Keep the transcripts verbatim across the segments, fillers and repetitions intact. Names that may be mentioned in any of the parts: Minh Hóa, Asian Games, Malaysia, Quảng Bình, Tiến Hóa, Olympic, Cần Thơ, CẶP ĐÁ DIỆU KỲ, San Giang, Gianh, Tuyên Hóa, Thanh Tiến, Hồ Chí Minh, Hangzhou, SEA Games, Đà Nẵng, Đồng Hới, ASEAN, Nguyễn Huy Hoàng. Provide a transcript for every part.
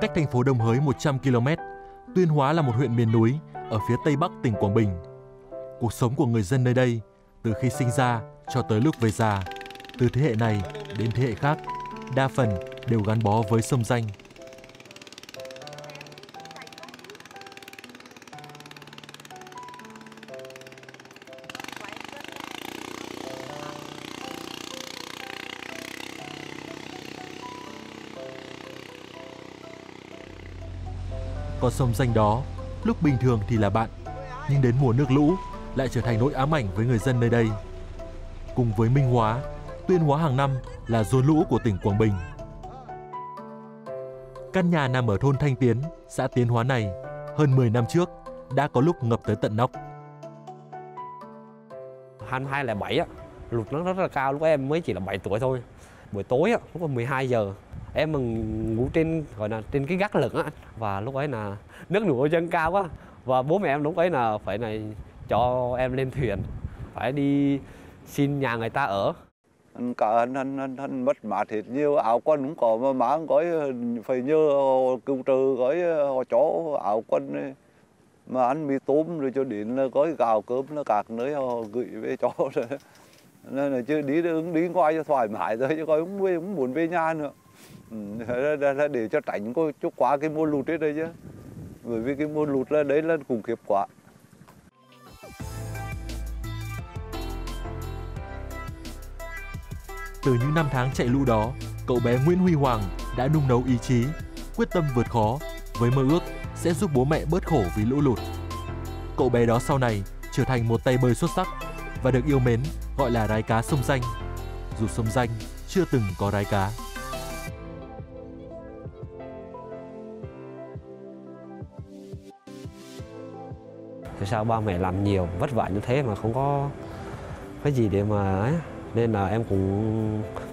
cách thành phố Đồng Hới một trăm ki lô mét. Tuyên Hóa là một huyện miền núi ở phía tây bắc tỉnh Quảng Bình. Cuộc sống của người dân nơi đây từ khi sinh ra cho tới lúc về già, từ thế hệ này đến thế hệ khác, đa phần đều gắn bó với sông Gianh. Con sông Gianh đó, lúc bình thường thì là bạn, nhưng đến mùa nước lũ lại trở thành nỗi ám ảnh với người dân nơi đây. Cùng với Minh Hóa, Tuyên Hóa hàng năm là dồn lũ của tỉnh Quảng Bình. Căn nhà nằm ở thôn Thanh Tiến, xã Tiến Hóa này, hơn mười năm trước đã có lúc ngập tới tận nóc. hai mươi hai lẻ bảy á, lụt nó rất là cao, lúc em mới chỉ là bảy tuổi thôi. Buổi tối á, lúc mười hai giờ. Em ngủ trên gọi là trên cái gác lửng á, và lúc ấy là nước nổi dâng cao quá, và bố mẹ em lúc ấy là phải này cho em lên thuyền, phải đi xin nhà người ta ở. Anh cả anh anh anh, anh mất mát thiệt nhiều, áo quần cũng có mà má gói phải như cứu trừ gói chó áo quần mà anh bị tốm rồi cho đến là gói gạo cơm nó cạc nơi họ gửi về chó rồi. Nên là chứ đi đứng đi ngoài cho thoải mái thôi, chứ coi cũng, cũng muốn về nhà nữa. Ừ, để cho tránh có chút quá cái mùa lụt đấy đây chứ, bởi vì cái mùa lụt là đấy là khủng khiếp quá. Từ những năm tháng chạy lũ đó, cậu bé Nguyễn Huy Hoàng đã nung nấu ý chí, quyết tâm vượt khó với mơ ước sẽ giúp bố mẹ bớt khổ vì lũ lụt. Cậu bé đó sau này trở thành một tay bơi xuất sắc và được yêu mến gọi là rái cá sông Gianh, dù sông Gianh chưa từng có rái cá. Sao ba mẹ làm nhiều vất vả như thế mà không có cái gì để mà ấy. Nên là em cũng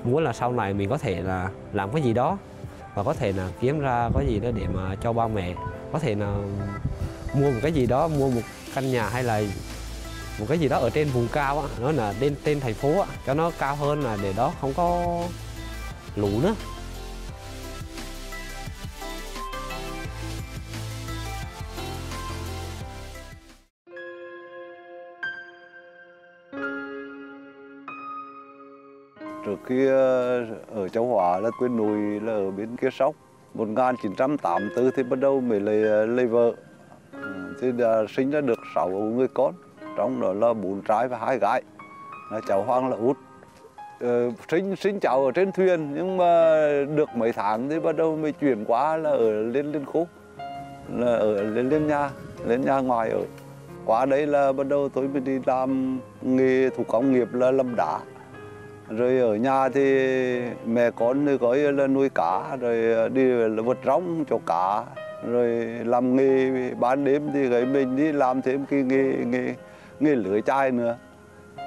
muốn là sau này mình có thể là làm cái gì đó và có thể là kiếm ra cái gì đó để mà cho ba mẹ, có thể là mua một cái gì đó, mua một căn nhà hay là một cái gì đó ở trên vùng cao á, nó là trên trên thành phố á, cho nó cao hơn là để đó không có lũ nữa. Trước kia ở Châu Hóa là quê nuôi là ở bên kia sóc. một nghìn chín trăm tám mươi tư thì bắt đầu mới lấy, lấy vợ. Thì đã sinh ra được sáu người con, trong đó là bốn trai và hai gái. Là cháu Hoàng là út. Ờ, sinh, sinh cháu ở trên thuyền, nhưng mà được mấy tháng thì bắt đầu mới chuyển qua là ở lên lên khu. Là ở lên lên nhà, lên nhà ngoài ở. Qua đấy là bắt đầu tôi mới đi làm nghề thủ công nghiệp là làm đá. Rồi ở nhà thì mẹ con thì có là nuôi cá, rồi đi vớt rong cho cá, rồi làm nghề bán đêm thì gửi mình đi làm thêm cái nghề, nghề, nghề lưới chai nữa.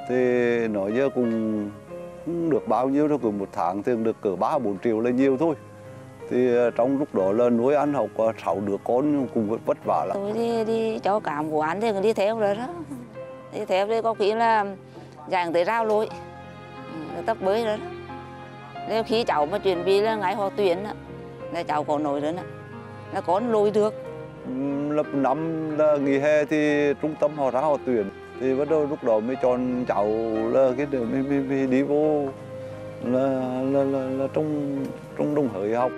Thì nói như cũng, cũng được bao nhiêu thôi, cứ một tháng thì được cỡ ba bốn triệu là nhiều thôi. Thì trong lúc đó là nuôi ăn học sáu đứa con cũng vất vả lắm. Tôi đi, đi cho cả một quán thì đi theo rồi đó. Đi theo thì có khi là dạng tới rao lối. Tập bơi đó, nếu khi cháu mà chuẩn bị là ngày họ tuyển là cháu có nổi nữa là có lôi được. Lớp năm là nghỉ hè thì trung tâm họ ra họ tuyển, thì bắt đầu lúc đó mới chọn cháu là cái đường mới, mới, mới đi vô là là, là, là trong trong Đồng Hới học.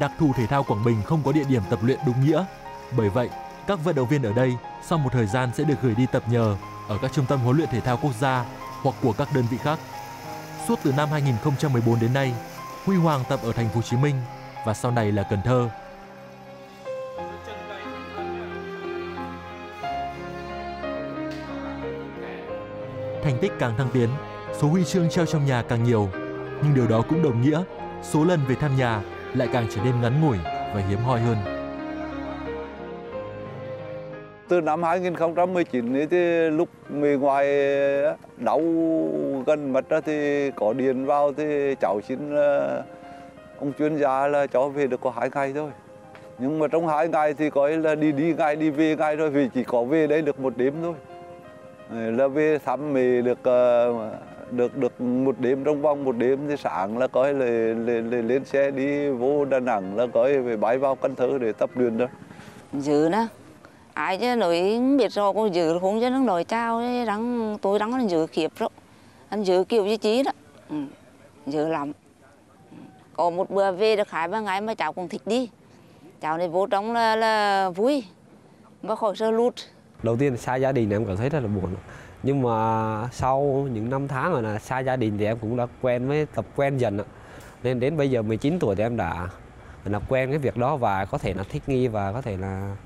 Đặc thù thể thao Quảng Bình không có địa điểm tập luyện đúng nghĩa, bởi vậy các vận động viên ở đây sau một thời gian sẽ được gửi đi tập nhờ ở các trung tâm huấn luyện thể thao quốc gia hoặc của các đơn vị khác. Suốt từ năm hai nghìn không trăm mười bốn đến nay, Huy Hoàng tập ở thành phố Hồ Chí Minh và sau này là Cần Thơ. Thành tích càng thăng tiến, số huy chương treo trong nhà càng nhiều, nhưng điều đó cũng đồng nghĩa số lần về thăm nhà lại càng trở nên ngắn ngủi và hiếm hoi hơn. Từ năm hai nghìn không trăm mười chín thì lúc người ngoài đau gần mặt thì có điện vào thì cháu xin ông chuyên gia là cháu về được có hai ngày thôi. Nhưng mà trong hai ngày thì có là đi đi ngay đi về ngay thôi, vì chỉ có về đây được một đêm thôi. Là về thăm mẹ được được được một đêm, trong vòng một đêm thì sáng là coi là, là, là lên xe đi vô Đà Nẵng là coi về bãi vào Cần Thơ để tập luyện đó. Dữ đó. Ai chứ nói biết rồi cô dữ không chứ nó nói trao đấy, đắng tối đắng nó dữ khiếp rồi. Anh dữ kiểu như chí đó. Ừ, dữ lắm. Có một bữa về được hai ba ngày mà cháu cũng thích đi. Cháu này vô trong là, là vui. Mà khỏi sơ lút. Đầu tiên xa gia đình em cảm thấy rất là buồn. Nhưng mà sau những năm tháng rồi là xa gia đình thì em cũng đã quen với tập quen dần ạ. Nên đến bây giờ mười chín tuổi thì em đã là quen cái việc đó và có thể là thích nghi và có thể là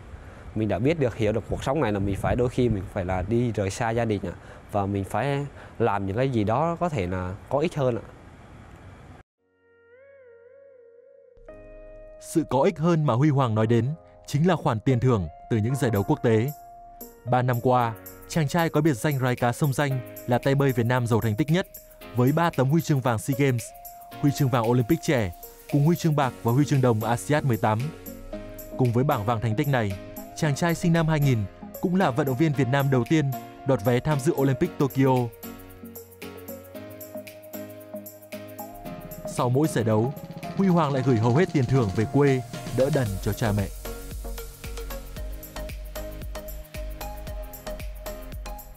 mình đã biết được, hiểu được cuộc sống này là mình phải đôi khi mình phải là đi rời xa gia đình ạ. Và mình phải làm những cái gì đó có thể là có ích hơn ạ. Sự có ích hơn mà Huy Hoàng nói đến chính là khoản tiền thưởng từ những giải đấu quốc tế. ba năm qua, chàng trai có biệt danh Rái Cá Sông Gianh là tay bơi Việt Nam giàu thành tích nhất với ba tấm huy chương vàng SEA Games, huy chương vàng Olympic trẻ cùng huy chương bạc và huy chương đồng ASEAN mười tám. Cùng với bảng vàng thành tích này, chàng trai sinh năm hai nghìn cũng là vận động viên Việt Nam đầu tiên đoạt vé tham dự Olympic Tokyo. Sau mỗi giải đấu, Huy Hoàng lại gửi hầu hết tiền thưởng về quê đỡ đần cho cha mẹ.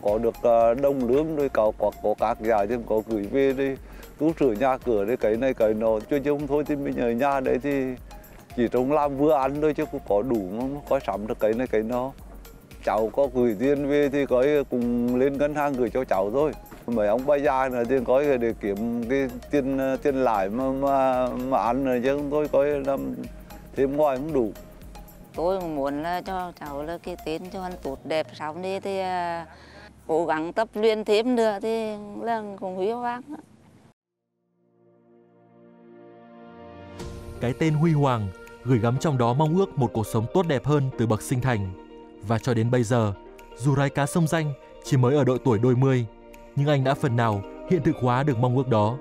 Có được đồng lương rồi có có, có các giải thì có gửi về đi tu sửa nhà cửa đấy, cái này cái nọ cho chứ không thôi thì mình ở nhà đấy thì chỉ trông làm vừa ăn thôi chứ cũng có đủ không có sắm được cái này cái nọ. Cháu có gửi tiền về thì có cùng lên ngân hàng gửi cho cháu thôi. Mấy ông bà già là tiền có để kiếm cái tiền tiền lãi mà mà, mà ăn rồi chứ tôi có làm thêm ngoài không đủ. Tôi muốn là cho cháu là cái tên cho anh tốt đẹp xong đi thì uh, cố gắng tập luyện thêm nữa thì là cùng Huy Hoàng. Cái tên Huy Hoàng gửi gắm trong đó mong ước một cuộc sống tốt đẹp hơn từ bậc sinh thành. Và cho đến bây giờ, dù Rái Cá Sông Gianh chỉ mới ở độ tuổi đôi mươi, nhưng anh đã phần nào hiện thực hóa được mong ước đó.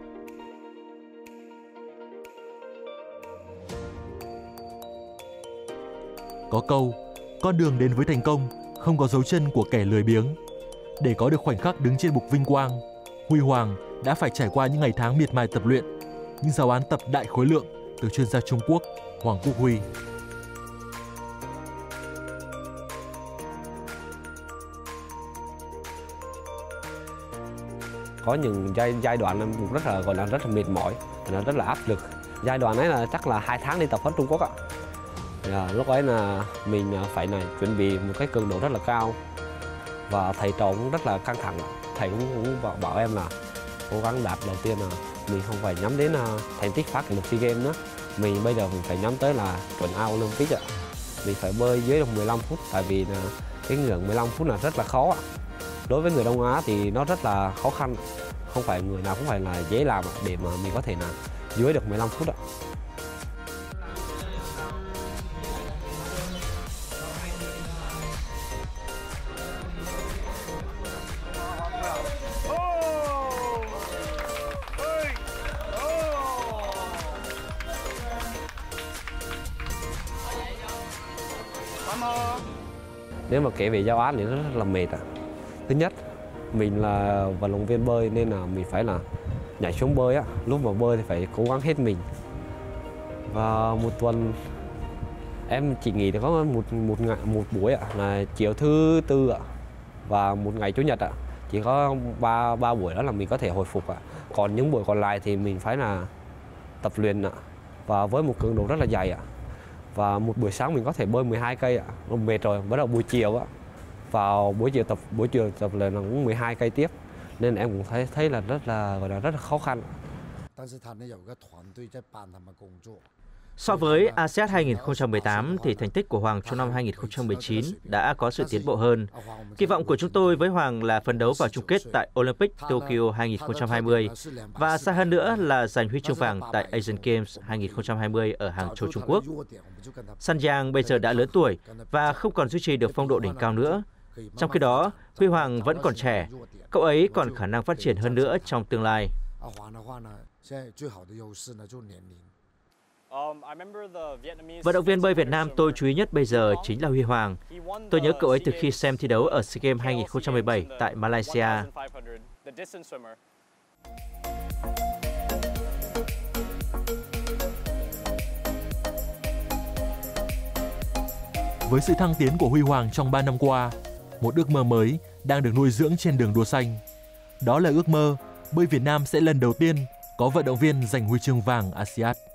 Có câu, con đường đến với thành công không có dấu chân của kẻ lười biếng. Để có được khoảnh khắc đứng trên bục vinh quang, Huy Hoàng đã phải trải qua những ngày tháng miệt mài tập luyện, những giáo án tập đại khối lượng từ chuyên gia Trung Quốc Hoàng Quốc Huy. Có những giai, giai đoạn em cũng rất là gọi là rất là mệt mỏi, là rất là áp lực. Giai đoạn ấy là chắc là hai tháng đi tập hết Trung Quốc ạ. À, lúc ấy là mình phải là chuẩn bị một cái cường độ rất là cao và thầy trò cũng rất là căng thẳng. Thầy cũng, cũng bảo, bảo em là cố gắng đạt đầu tiên là mình không phải nhắm đến thành tích phát một SEA Games nữa, mình bây giờ mình phải nhắm tới là chuẩn ao Olympic ạ. Mình phải bơi dưới được mười lăm phút tại vì là cái ngưỡng mười lăm phút là rất là khó ạ. Đối với người Đông Á thì nó rất là khó khăn, không phải người nào cũng phải là dễ làm để mà mình có thể là dưới được mười lăm phút ạ. Nếu mà kể về giáo án thì nó rất là mệt ạ. Thứ nhất, mình là vận động viên bơi nên là mình phải là nhảy xuống bơi á, lúc mà bơi thì phải cố gắng hết mình. Và một tuần em chỉ nghỉ được có một một ngày một buổi ạ, là chiều thứ tư ạ và một ngày chủ nhật ạ, chỉ có ba ba buổi đó là mình có thể hồi phục ạ. Còn những buổi còn lại thì mình phải là tập luyện ạ và với một cường độ rất là dày ạ. Và một buổi sáng mình có thể bơi mười hai cây ạ, mệt rồi, bắt đầu buổi chiều ạ. Vào buổi chiều tập buổi chiều tập là cũng mười hai cây tiếp nên em cũng thấy thấy là rất là gọi là rất là khó khăn. So với ASEAN hai nghìn không trăm mười tám thì thành tích của Hoàng trong năm hai nghìn không trăm mười chín đã có sự tiến bộ hơn. Kỳ vọng của chúng tôi với Hoàng là phấn đấu vào chung kết tại Olympic Tokyo hai nghìn không trăm hai mươi và xa hơn nữa là giành huy chương vàng tại Asian Games hai nghìn không trăm hai mươi ở Hangzhou, Trung Quốc. San Giang bây giờ đã lớn tuổi và không còn duy trì được phong độ đỉnh cao nữa. Trong khi đó, Huy Hoàng vẫn còn trẻ, cậu ấy còn khả năng phát triển hơn nữa trong tương lai. Vận động viên bơi Việt Nam tôi chú ý nhất bây giờ chính là Huy Hoàng. Tôi nhớ cậu ấy từ khi xem thi đấu ở SEA Games hai nghìn không trăm mười bảy tại Malaysia. Với sự thăng tiến của Huy Hoàng trong ba năm qua, một ước mơ mới đang được nuôi dưỡng trên đường đua xanh. Đó là ước mơ bơi Việt Nam sẽ lần đầu tiên có vận động viên giành huy chương vàng a sê an.